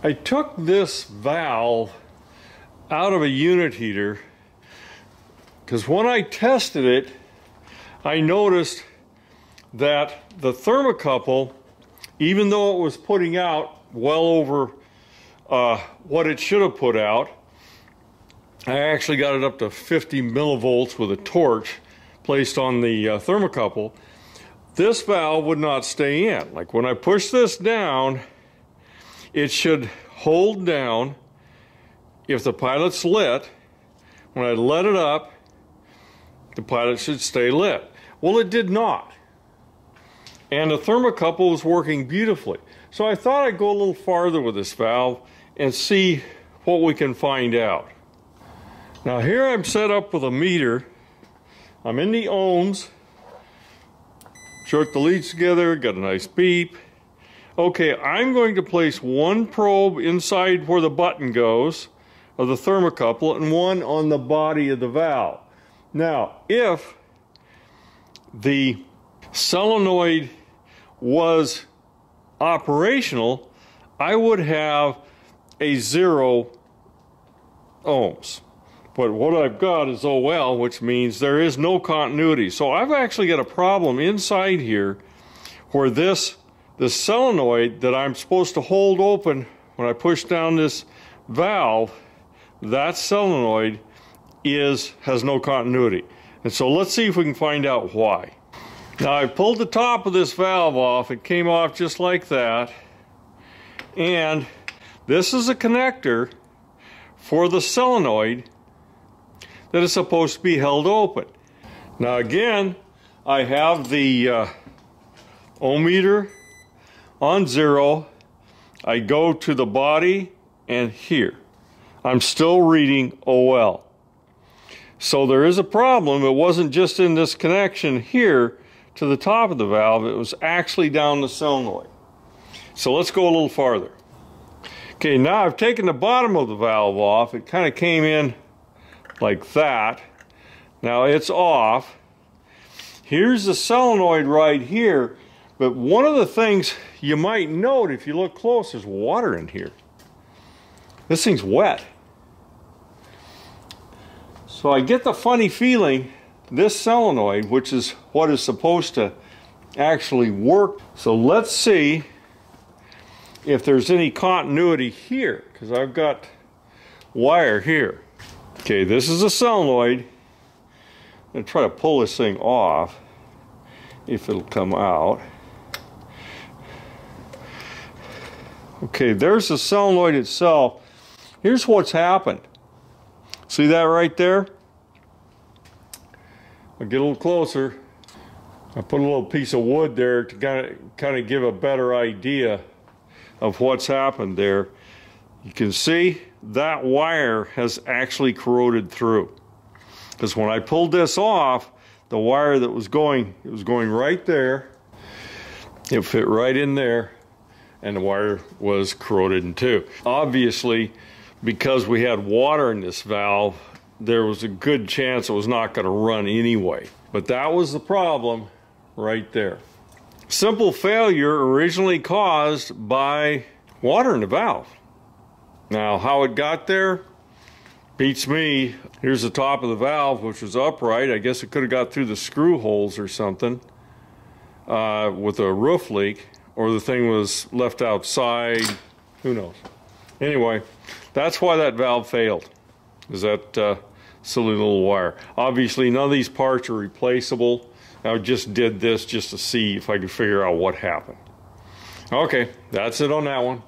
I took this valve out of a unit heater because when I tested it, I noticed that the thermocouple, even though it was putting out well over what it should have put out, I actually got it up to 50 millivolts with a torch placed on the thermocouple. This valve would not stay in. Like when I push this down, it should hold down if the pilot's lit. When I let it up, the pilot should stay lit. Well, it did not. And the thermocouple was working beautifully. So I thought I'd go a little farther with this valve and see what we can find out. Now here I'm set up with a meter. I'm in the ohms. Short the leads together, got a nice beep. Okay, I'm going to place one probe inside where the button goes of the thermocouple and one on the body of the valve. Now, if the solenoid was operational, I would have a 0 ohms. But what I've got is OL, which means there is no continuity. So I've actually got a problem inside here where the solenoid that I'm supposed to hold open when I push down this valve, that solenoid has no continuity. And so let's see if we can find out why. Now I pulled the top of this valve off. It came off just like that. And this is a connector for the solenoid that is supposed to be held open. Now again, I have the ohm meter on 0. I go to the body and here. I'm still reading OL. So there is a problem. It wasn't just in this connection here to the top of the valve. It was actually down the solenoid. So let's go a little farther. Okay, now I've taken the bottom of the valve off. It kind of came in like that. Now it's off. Here's the solenoid right here, but one of the things you might note if you look close, there's water in here. This thing's wet. So I get the funny feeling this solenoid, which is what is supposed to actually work. So let's see if there's any continuity here, because I've got wire here. Okay, this is a solenoid. I'm going to try to pull this thing off, if it'll come out. Okay, there's the solenoid itself. Here's what's happened. See that right there? I'll get a little closer. I put a little piece of wood there to kind of give a better idea of what's happened there. You can see that wire has actually corroded through, because when I pulled this off, the wire that was going, it was going right there, it fit right in there, and the wire was corroded in two. Obviously, because we had water in this valve, there was a good chance it was not going to run anyway. But that was the problem right there. Simple failure originally caused by water in the valve. Now, how it got there beats me. Here's the top of the valve, which was upright. I guess it could have got through the screw holes or something with a roof leak, or the thing was left outside. Who knows? Anyway, that's why that valve failed, is that silly little wire. Obviously, none of these parts are replaceable. I just did this just to see if I could figure out what happened. Okay, that's it on that one.